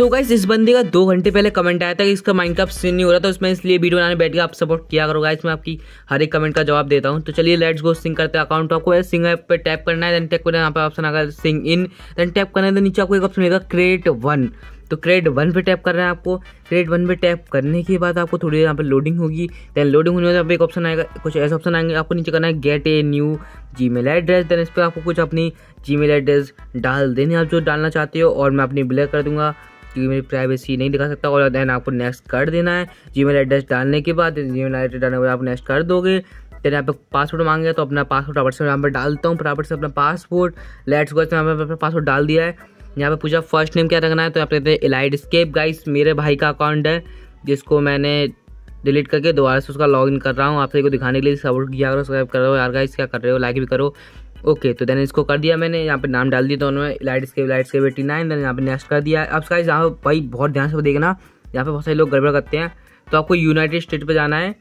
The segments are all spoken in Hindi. तो गाइस इस बंदे का 2 घंटे पहले कमेंट आया था कि इसका माइनक्राफ्ट सीन नहीं हो रहा था, उसमें इसलिए वीडियो बनाने बैठ गया। आप सपोर्ट किया करो गाइस, मैं आपकी हर एक कमेंट का जवाब देता हूं। तो चलिए लेट्स गो सिंग करते हैं। अकाउंट आपको सिंग ऐप पे टैप करना है, देन टैप करना है, यहाँ पे ऑप्शन आएगा सिंग इन, देन टैप करना है, देन नीचे आपको एक ऑप्शन मिलेगा क्रेट 1। तो क्रेट 1 पे टैप करना है आपको। क्रेट 1 पे टैप करने के बाद आपको थोड़ी देर यहाँ पे लोडिंग होगी, देन लोडिंग होने के बाद एक ऑप्शन आएगा, कुछ ऐसे ऑप्शन आएंगे। आपको नीचे करना है get a new Gmail address, then इस पर आपको कुछ अपनी जीमेल एड्रेस डाल देनी आप जो डालना चाहते हो, और मैं अपनी ब्लैक कर दूंगा क्योंकि मेरी प्राइवेसी नहीं दिखा सकता। और देन आपको नेक्स्ट कर देना है जीमेल एड्रेस डालने के बाद। जीमेल एड्रेस डालने के बाद आप नेक्स्ट कर दोगे। देन यहाँ पे पासवर्ड मांगे तो अपना पासवर्ड बराबर से यहाँ पर डालता हूँ, बराबर से अपना पासवर्ड। लेट्स गो, यहाँ पर पासवर्ड डाल दिया है। यहाँ पे पूछा फर्स्ट नेम क्या रखना है, तो यहाँ पे देते हैं एलाइड स्केप। गाइस मेरे भाई का अकाउंट है जिसको मैंने डिलीट करके दोबारा से उसका लॉगिन कर रहा हूँ, आप सभी को दिखाने के लिए। सपोर्ट किया करो, सब्सक्राइब कर रहे हो यार गाइस, क्या कर रहे हो, लाइक भी करो। ओके तो देन इसको कर दिया मैंने, यहाँ पे नाम डाल दिया दोनों में, लाइट स्केप 89। देन यहाँ पे नेक्स्ट कर दिया। अब गाइस यहाँ पे भाई बहुत ध्यान से देखना, यहाँ पे बहुत सारे लोग गड़बड़ करते हैं। तो आपको यूनाइटेड स्टेट पे जाना है,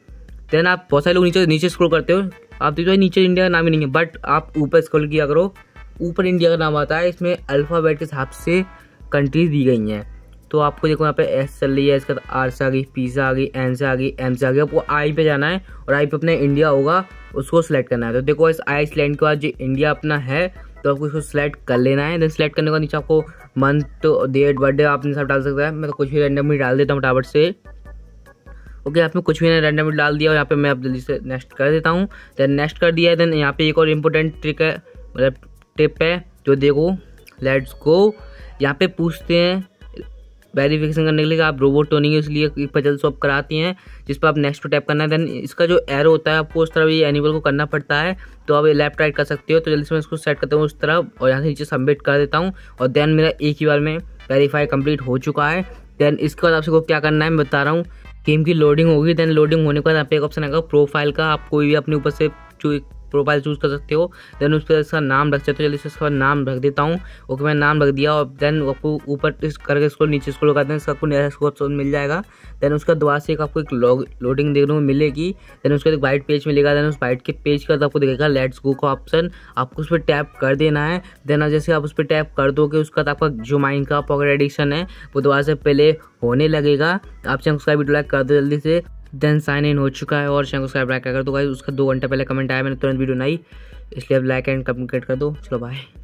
देन आप बहुत सारे लोग नीचे स्क्रॉल करते हो, आप देखो नीचे इंडिया का नाम ही नहीं है, बट आप ऊपर स्क्रॉल किया करो, ऊपर इंडिया का नाम आता है। इसमें अल्फ़ाबेट के हिसाब से कंट्रीज दी गई हैं। तो आपको देखो यहाँ पे एस चल रही है, इसके बाद आर से आ गई, पी से आ गई, एन से आ गई, एम से आ गई। आपको आई पे जाना है और आई पे अपना इंडिया होगा उसको सिलेक्ट करना है। तो देखो इस आई सिलेक्ट के बाद जो इंडिया अपना है तो आपको इसको सिलेक्ट कर लेना है। देन सिलेक्ट करने के बाद नीचे आपको मंथ, डेट, बर्थडे आपने सब डाल सकता है। मैं तो कुछ भी रैंडमली डाल देता हूँ फटाफट से। ओके यहाँ पे कुछ भी रैंडमली डाल दिया और यहाँ पे मैं आप जल्दी से नेक्स्ट कर देता हूँ। देन नेक्स्ट कर दिया है। देन यहाँ पे एक और इम्पोर्टेंट ट्रिक है, मतलब टिप है, जो देखो लेट्स गो। यहाँ पे पूछते हैं वेरिफिकेशन करने के लिए आप रोबोट तो नहीं है, इसलिए पजल सॉल्व कराती हैं, जिस पर आप नेक्स्ट पर टैप करना है। देन इसका जो एरो होता है आपको उस तरफ ये एनिमल को करना पड़ता है, तो आप ये लेफ्ट राइट कर सकते हो। तो जल्दी से मैं इसको सेट करता हूँ उस तरफ और यहाँ से नीचे सबमिट कर देता हूँ। और देन मेरा एक ही बार में वेरीफाई कंप्लीट हो चुका है। देन इसके बाद आपको क्या करना है मैं बता रहा हूँ। गेम की लोडिंग होगी, देन लोडिंग होने के बाद यहाँ पे एक ऑप्शन आएगा प्रोफाइल का, आप कोई भी अपने ऊपर से प्रोफाइल चूज़ कर सकते हो। देन उस पर इसका नाम रख सकते हो, जल्दी से इसका नाम रख देता हूँ। ओके मैंने नाम रख दिया और देन आपको ऊपर करके इसको नीचे स्क्रॉल कर दें, इसका आपको नया स्कोर मिल जाएगा। देन उसका दोबारा से एक आपको एक लोडिंग देखने को मिलेगी। देन उसका एक वाइट पेज मिलेगा। देन उस वाइट के पेज का आपको दिखेगा लेट्स गो का ऑप्शन, आपको उस पर टैप कर देना है। देन जैसे आप उस पर टैप कर दोगे उसका आपका जो माइनक्राफ्ट पॉकेट एडिशन है वो दोबारा से प्ले होने लगेगा। आप चाहे उसका वीडियो लाइक कर दो जल्दी से। देन साइन इन हो चुका है और चैनल को सब्सक्राइब कर दो गाइस। उसका 2 घंटा पहले कमेंट आया, मैंने तुरंत वीडियो बनाई, इसलिए अब लाइक एंड कमेंट कर दो। चलो बाय।